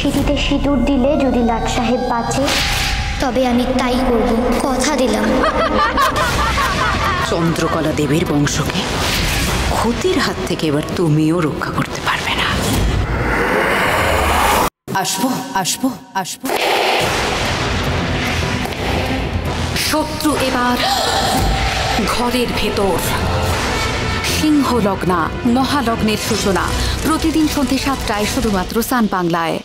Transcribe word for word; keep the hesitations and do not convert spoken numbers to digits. সিঁথিতে সিঁদুর দিলে যদি লাট সাহেব বাঁচে তবে আমি তাই করব, কথা দিলাম। চন্দ্রকলা দেবীর বংশকে ক্ষতির হাত থেকে এবার তুমিও রক্ষা করতে পারবে না। আসবো আসবো আসবো। শত্রু এবার ঘরের ভেতর। সিংহলগ্না মহালগ্নের সূচনা প্রতিদিন সন্ধ্যে সাতটায় শুধুমাত্র সান বাংলায়।